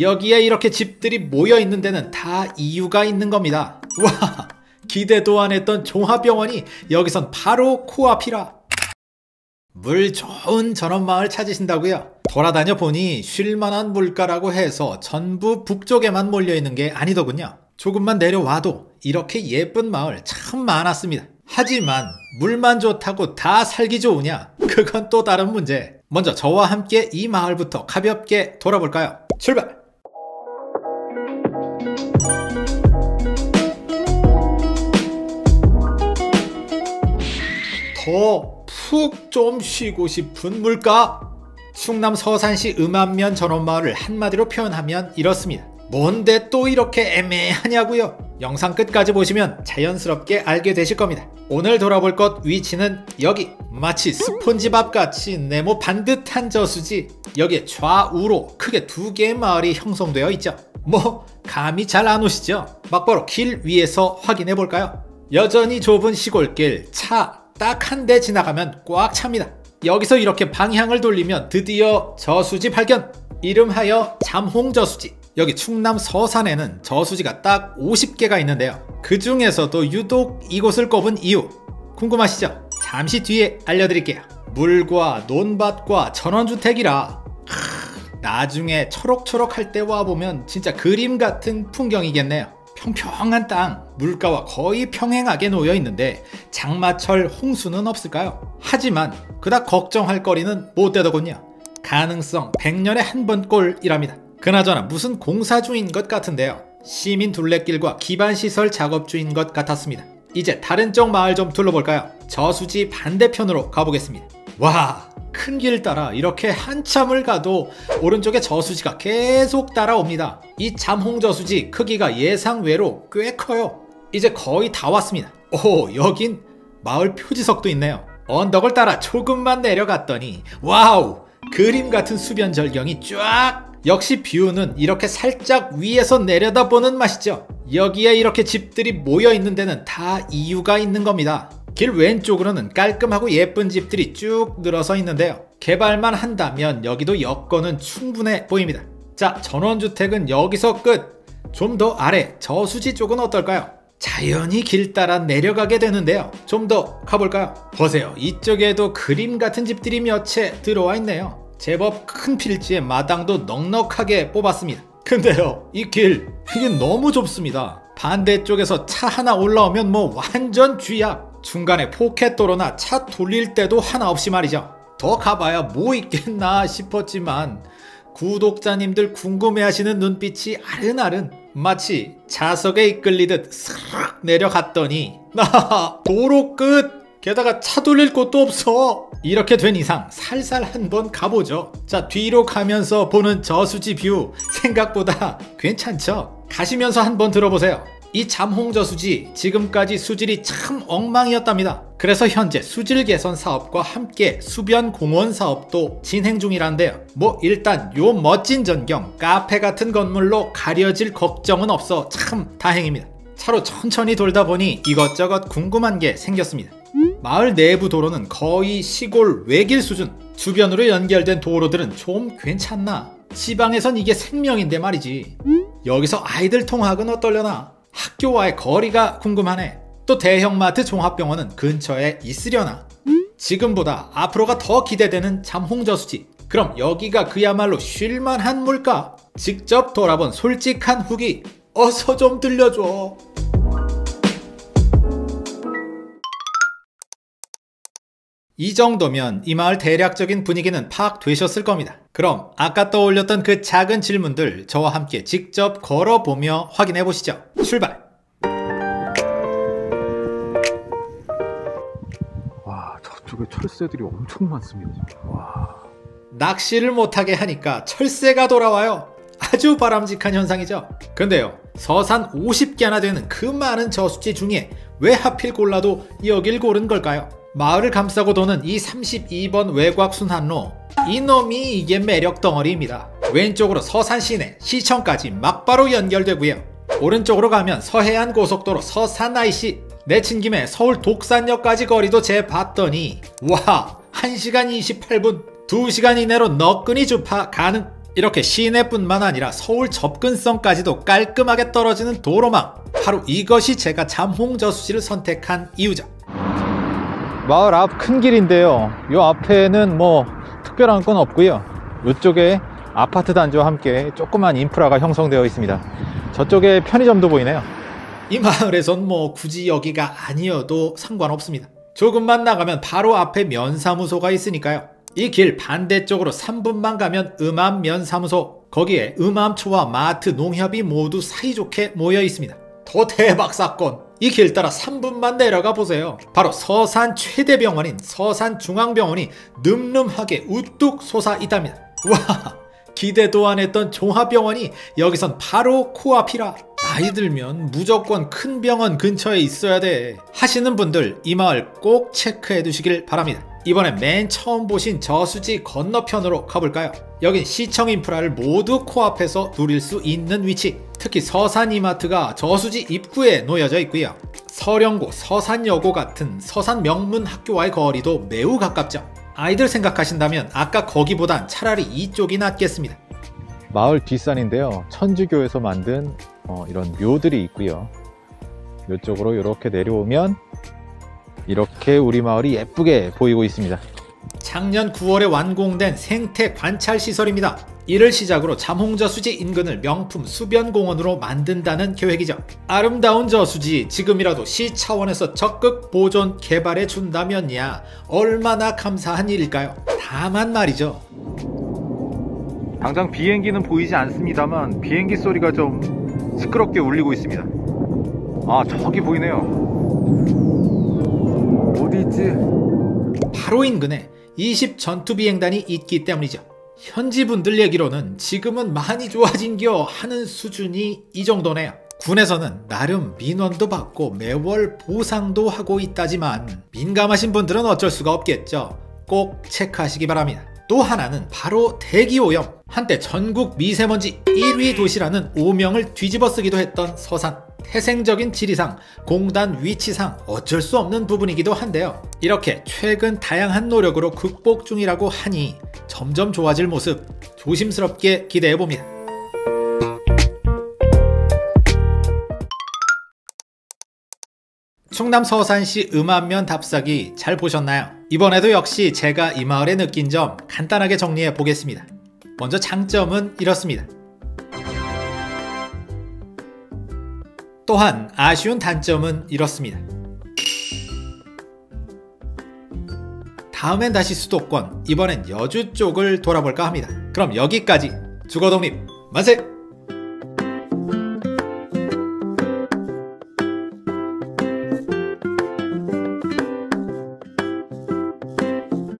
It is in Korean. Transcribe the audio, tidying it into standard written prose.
여기에 이렇게 집들이 모여 있는 데는 다 이유가 있는 겁니다. 와, 기대도 안 했던 종합병원이 여기선 바로 코앞이라. 물 좋은 전원 마을 찾으신다고요? 돌아다녀 보니 쉴만한 물가라고 해서 전부 북쪽에만 몰려있는 게 아니더군요. 조금만 내려와도 이렇게 예쁜 마을 참 많았습니다. 하지만 물만 좋다고 다 살기 좋으냐? 그건 또 다른 문제. 먼저 저와 함께 이 마을부터 가볍게 돌아볼까요? 출발! 더 푹 좀 쉬고 싶은 물가? 충남 서산시 음암면 전원마을을 한마디로 표현하면 이렇습니다. 뭔데 또 이렇게 애매하냐고요? 영상 끝까지 보시면 자연스럽게 알게 되실 겁니다. 오늘 돌아볼 것 위치는 여기! 마치 스폰지밥같이 네모 반듯한 저수지, 여기에 좌우로 크게 두 개의 마을이 형성되어 있죠. 뭐 감이 잘 안 오시죠? 막바로 길 위에서 확인해 볼까요? 여전히 좁은 시골길, 차 딱 한 대 지나가면 꽉 찹니다. 여기서 이렇게 방향을 돌리면 드디어 저수지 발견! 이름하여 잠홍저수지. 여기 충남 서산에는 저수지가 딱 50개가 있는데요, 그 중에서도 유독 이곳을 꼽은 이유 궁금하시죠? 잠시 뒤에 알려드릴게요. 물과 논밭과 전원주택이라 나중에 초록초록 할 때 와보면 진짜 그림 같은 풍경이겠네요. 평평한 땅, 물가와 거의 평행하게 놓여 있는데 장마철 홍수는 없을까요? 하지만 그닥 걱정할 거리는 못 되더군요. 가능성 100년에 한 번 꼴이랍니다. 그나저나 무슨 공사 중인 것 같은데요, 시민 둘레길과 기반시설 작업 중인 것 같았습니다. 이제 다른 쪽 마을 좀 둘러볼까요? 저수지 반대편으로 가보겠습니다. 와, 큰 길 따라 이렇게 한참을 가도 오른쪽에 저수지가 계속 따라옵니다. 이 잠홍저수지 크기가 예상외로 꽤 커요. 이제 거의 다 왔습니다. 오, 여긴 마을 표지석도 있네요. 언덕을 따라 조금만 내려갔더니 와우! 그림 같은 수변 절경이 쫙! 역시 뷰는 이렇게 살짝 위에서 내려다보는 맛이죠. 여기에 이렇게 집들이 모여있는 데는 다 이유가 있는 겁니다. 길 왼쪽으로는 깔끔하고 예쁜 집들이 쭉 늘어서 있는데요, 개발만 한다면 여기도 여건은 충분해 보입니다. 자, 전원주택은 여기서 끝! 좀 더 아래 저수지 쪽은 어떨까요? 자연히 길 따라 내려가게 되는데요, 좀 더 가볼까요? 보세요, 이쪽에도 그림 같은 집들이 몇 채 들어와 있네요. 제법 큰 필지에 마당도 넉넉하게 뽑았습니다. 근데요, 이 길, 이게 너무 좁습니다. 반대쪽에서 차 하나 올라오면 뭐 완전 쥐약. 중간에 포켓도로나 차 돌릴 때도 하나 없이 말이죠. 더 가봐야 뭐 있겠나 싶었지만 구독자님들 궁금해하시는 눈빛이 아른아른, 마치 자석에 이끌리듯 스르륵 내려갔더니 도로 끝! 게다가 차 돌릴 곳도 없어! 이렇게 된 이상 살살 한번 가보죠. 자, 뒤로 가면서 보는 저수지 뷰 생각보다 괜찮죠? 가시면서 한번 들어보세요. 이 잠홍저수지 지금까지 수질이 참 엉망이었답니다. 그래서 현재 수질 개선 사업과 함께 수변 공원 사업도 진행 중이란데요. 뭐 일단 요 멋진 전경, 카페 같은 건물로 가려질 걱정은 없어 참 다행입니다. 차로 천천히 돌다 보니 이것저것 궁금한 게 생겼습니다. 마을 내부 도로는 거의 시골 외길 수준, 주변으로 연결된 도로들은 좀 괜찮나? 지방에선 이게 생명인데 말이지. 여기서 아이들 통학은 어떨려나? 학교와의 거리가 궁금하네. 또 대형마트 종합병원은 근처에 있으려나? 지금보다 앞으로가 더 기대되는 잠홍저수지, 그럼 여기가 그야말로 쉴만한 물가? 직접 돌아본 솔직한 후기, 어서 좀 들려줘. 이 정도면 이 마을 대략적인 분위기는 파악되셨을 겁니다. 그럼 아까 떠올렸던 그 작은 질문들 저와 함께 직접 걸어보며 확인해 보시죠. 출발! 와, 저쪽에 철새들이 엄청 많습니다. 와. 낚시를 못하게 하니까 철새가 돌아와요. 아주 바람직한 현상이죠. 근데요, 서산 50개나 되는 그 많은 저수지 중에 왜 하필 골라도 여길 고른 걸까요? 마을을 감싸고 도는 이 32번 외곽순환로, 이놈이 이게 매력 덩어리입니다. 왼쪽으로 서산 시내, 시청까지 막바로 연결되고요, 오른쪽으로 가면 서해안고속도로 서산IC, 내친 김에 서울 독산역까지 거리도 재봤더니 와, 1시간 28분, 2시간 이내로 너끈히 주파 가능. 이렇게 시내뿐만 아니라 서울 접근성까지도 깔끔하게 떨어지는 도로망, 바로 이것이 제가 잠홍저수지를 선택한 이유죠. 마을 앞 큰 길인데요, 요 앞에는 뭐 특별한 건 없고요, 이쪽에 아파트 단지와 함께 조그만 인프라가 형성되어 있습니다. 저쪽에 편의점도 보이네요. 이 마을에선 뭐 굳이 여기가 아니어도 상관없습니다. 조금만 나가면 바로 앞에 면사무소가 있으니까요. 이 길 반대쪽으로 3분만 가면 음암면사무소, 거기에 음암초와 마트, 농협이 모두 사이좋게 모여 있습니다. 더 대박사건! 이 길 따라 3분만 내려가 보세요. 바로 서산 최대 병원인 서산중앙병원이 늠름하게 우뚝 솟아 있답니다. 와, 기대도 안 했던 종합병원이 여기선 바로 코앞이라. 나이 들면 무조건 큰 병원 근처에 있어야 돼 하시는 분들, 이 마을 꼭 체크해 두시길 바랍니다. 이번엔 맨 처음 보신 저수지 건너편으로 가볼까요? 여긴 시청 인프라를 모두 코앞에서 누릴 수 있는 위치, 특히 서산이마트가 저수지 입구에 놓여져 있고요. 서령고, 서산여고 같은 서산 명문 학교와의 거리도 매우 가깝죠. 아이들 생각하신다면 아까 거기보단 차라리 이쪽이 낫겠습니다. 마을 뒷산인데요, 천주교에서 만든 이런 묘들이 있고요. 이쪽으로 이렇게 내려오면 이렇게 우리 마을이 예쁘게 보이고 있습니다. 작년 9월에 완공된 생태 관찰 시설입니다. 이를 시작으로 잠홍저수지 인근을 명품 수변공원으로 만든다는 계획이죠. 아름다운 저수지 지금이라도 시 차원에서 적극 보존 개발해 준다면야 얼마나 감사한 일일까요? 다만 말이죠, 당장 비행기는 보이지 않습니다만 비행기 소리가 좀 시끄럽게 울리고 있습니다. 아, 저기 보이네요. 어디있지? 바로 인근에 20 전투비행단이 있기 때문이죠. 현지분들 얘기로는 지금은 많이 좋아진겨 하는 수준이 이 정도네요. 군에서는 나름 민원도 받고 매월 보상도 하고 있다지만 민감하신 분들은 어쩔 수가 없겠죠. 꼭 체크하시기 바랍니다. 또 하나는 바로 대기오염. 한때 전국 미세먼지 1위 도시라는 오명을 뒤집어쓰기도 했던 서산. 태생적인 지리상, 공단 위치상 어쩔 수 없는 부분이기도 한데요. 이렇게 최근 다양한 노력으로 극복 중이라고 하니 점점 좋아질 모습 조심스럽게 기대해봅니다. 충남 서산시 음암면 답사기 잘 보셨나요? 이번에도 역시 제가 이 마을에 느낀 점 간단하게 정리해 보겠습니다. 먼저 장점은 이렇습니다. 또한 아쉬운 단점은 이렇습니다. 다음엔 다시 수도권, 이번엔 여주 쪽을 돌아볼까 합니다. 그럼 여기까지. 주거독립 만세!